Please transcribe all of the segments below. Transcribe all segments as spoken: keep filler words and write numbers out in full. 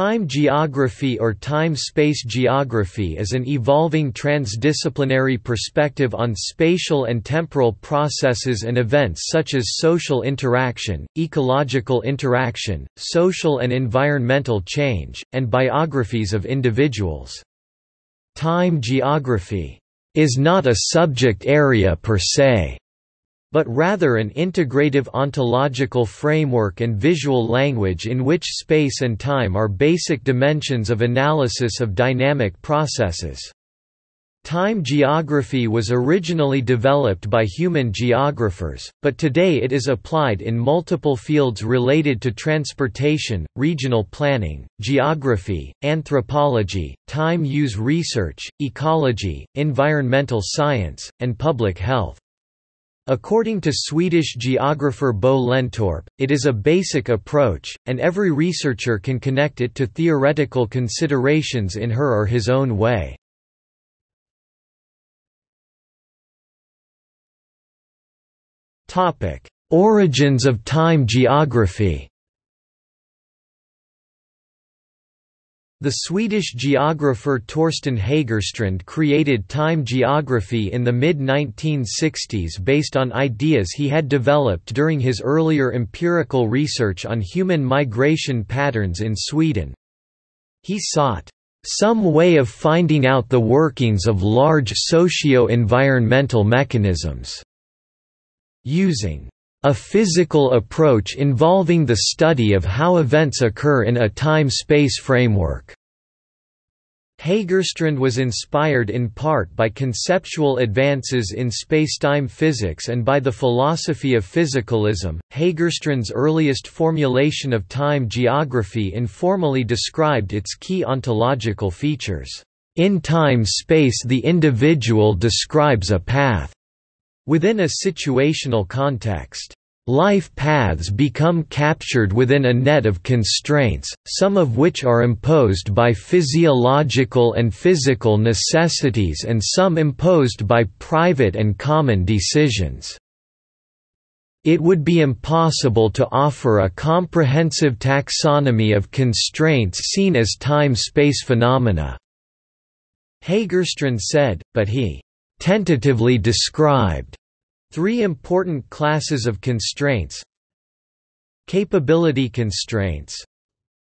Time geography or time-space geography is an evolving transdisciplinary perspective on spatial and temporal processes and events such as social interaction, ecological interaction, social and environmental change, and biographies of individuals. Time geography is not a subject area per se, but rather an integrative ontological framework and visual language in which space and time are basic dimensions of analysis of dynamic processes. Time geography was originally developed by human geographers, but today it is applied in multiple fields related to transportation, regional planning, geography, anthropology, time use research, ecology, environmental science, and public health. According to Swedish geographer Bo Lenntorp, it is a basic approach, and every researcher can connect it to theoretical considerations in her or his own way. Topic: Origins of time geography. The Swedish geographer Torsten Hägerstrand created time geography in the mid nineteen sixties based on ideas he had developed during his earlier empirical research on human migration patterns in Sweden. He sought some way of finding out the workings of large socio-environmental mechanisms, using a physical approach involving the study of how events occur in a time-space framework. Hägerstrand was inspired in part by conceptual advances in spacetime physics and by the philosophy of physicalism. Hägerstrand's earliest formulation of time geography informally described its key ontological features. In time-space, the individual describes a path within a situational context. Life paths become captured within a net of constraints, some of which are imposed by physiological and physical necessities and some imposed by private and common decisions. It would be impossible to offer a comprehensive taxonomy of constraints seen as time-space phenomena, Hägerstrand said, but he tentatively described three important classes of constraints: capability constraints,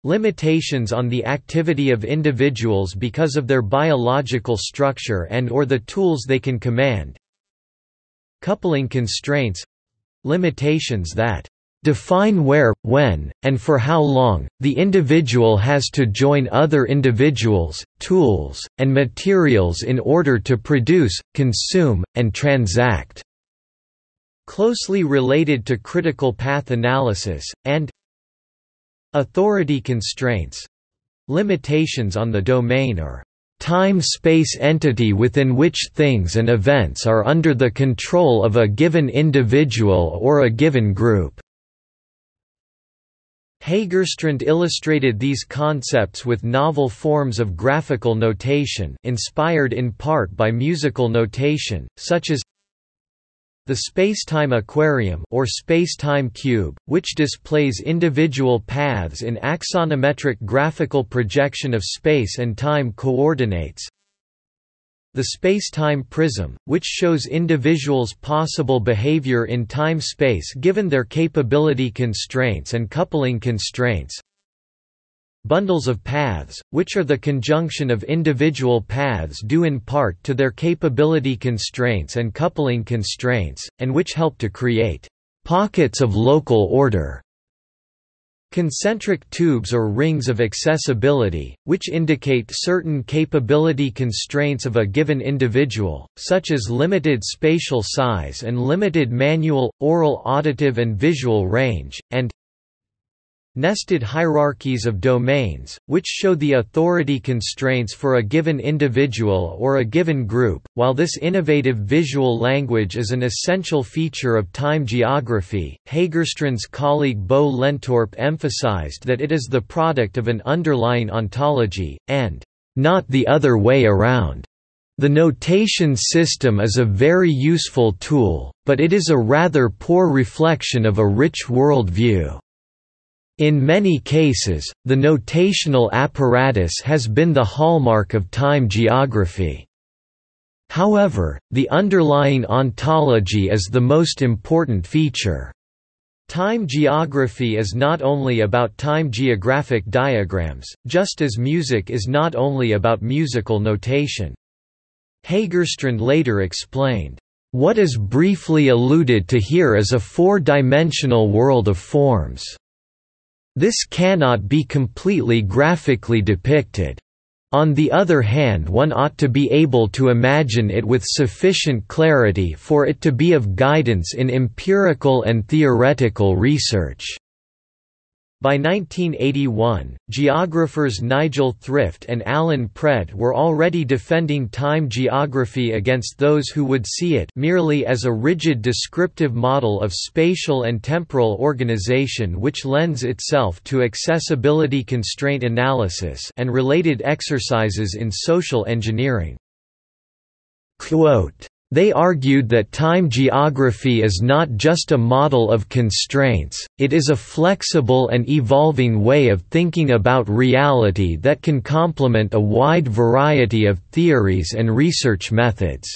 limitations on the activity of individuals because of their biological structure and or the tools they can command; coupling constraints, limitations that define where, when, and for how long the individual has to join other individuals, tools, and materials in order to produce, consume, and transact, closely related to critical path analysis; and authority constraints, limitations on the domain or time-space entity within which things and events are under the control of a given individual or a given group. Hägerstrand illustrated these concepts with novel forms of graphical notation, inspired in part by musical notation, such as the spacetime aquarium or spacetime cube, which displays individual paths in axonometric graphical projection of space and time coordinates; the spacetime prism, which shows individuals' possible behavior in time-space given their capability constraints and coupling constraints; bundles of paths, which are the conjunction of individual paths due in part to their capability constraints and coupling constraints, and which help to create pockets of local order; concentric tubes or rings of accessibility, which indicate certain capability constraints of a given individual, such as limited spatial size and limited manual, oral, auditive and visual range; and nested hierarchies of domains, which show the authority constraints for a given individual or a given group. While this innovative visual language is an essential feature of time geography, Hägerstrand's colleague Bo Lenntorp emphasized that it is the product of an underlying ontology, and not the other way around. The notation system is a very useful tool, but it is a rather poor reflection of a rich worldview. In many cases, the notational apparatus has been the hallmark of time geography. However, the underlying ontology is the most important feature. Time geography is not only about time geographic diagrams, just as music is not only about musical notation. Hägerstrand later explained, "What is briefly alluded to here is a four-dimensional world of forms. This cannot be completely graphically depicted. On the other hand, one ought to be able to imagine it with sufficient clarity for it to be of guidance in empirical and theoretical research." By nineteen eighty-one, geographers Nigel Thrift and Alan Pred were already defending time geography against those who would see it merely as a rigid descriptive model of spatial and temporal organization which lends itself to accessibility constraint analysis and related exercises in social engineering. Quote, "They argued that time geography is not just a model of constraints, it is a flexible and evolving way of thinking about reality that can complement a wide variety of theories and research methods."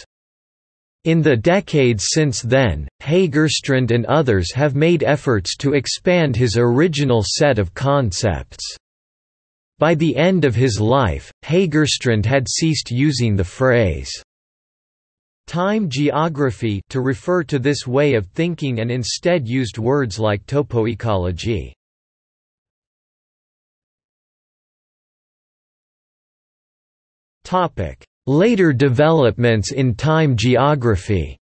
In the decades since then, Hägerstrand and others have made efforts to expand his original set of concepts. By the end of his life, Hägerstrand had ceased using the phrase time geography to refer to this way of thinking and instead used words like topoecology. Later developments in time geography.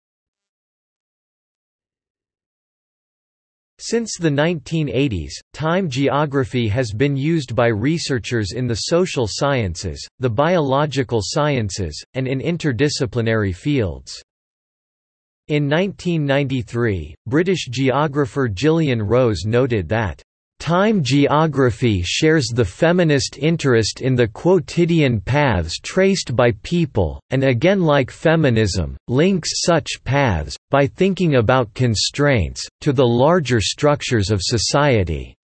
Since the nineteen eighties, time geography has been used by researchers in the social sciences, the biological sciences, and in interdisciplinary fields. In nineteen ninety-three, British geographer Gillian Rose noted that, "Time geography shares the feminist interest in the quotidian paths traced by people, and again, like feminism, links such paths, by thinking about constraints, to the larger structures of society."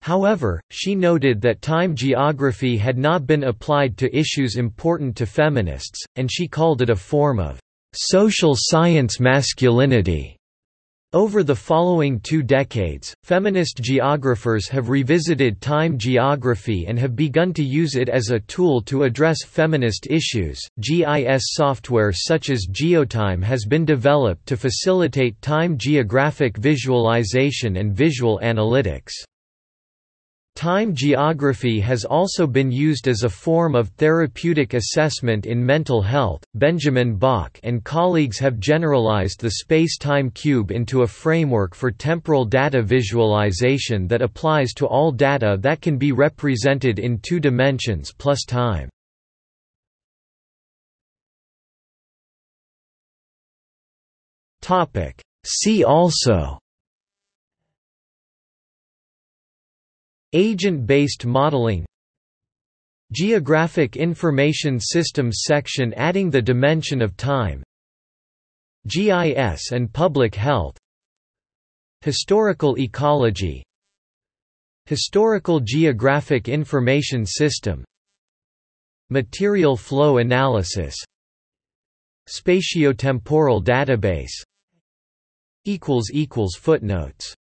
However, she noted that time geography had not been applied to issues important to feminists, and she called it a form of "social science masculinity." Over the following two decades, feminist geographers have revisited time geography and have begun to use it as a tool to address feminist issues. G I S software such as GeoTime has been developed to facilitate time geographic visualization and visual analytics. Time geography has also been used as a form of therapeutic assessment in mental health. Benjamin Bach and colleagues have generalized the space-time cube into a framework for temporal data visualization that applies to all data that can be represented in two dimensions plus time. Topic: See also agent-based modeling, geographic information systems section adding the dimension of time, G I S and public health, historical ecology, historical geographic information system, material flow analysis, spatiotemporal database. Footnotes